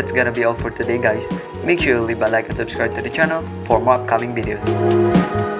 that's gonna be all for today, guys. Make sure you leave a like and subscribe to the channel for more upcoming videos.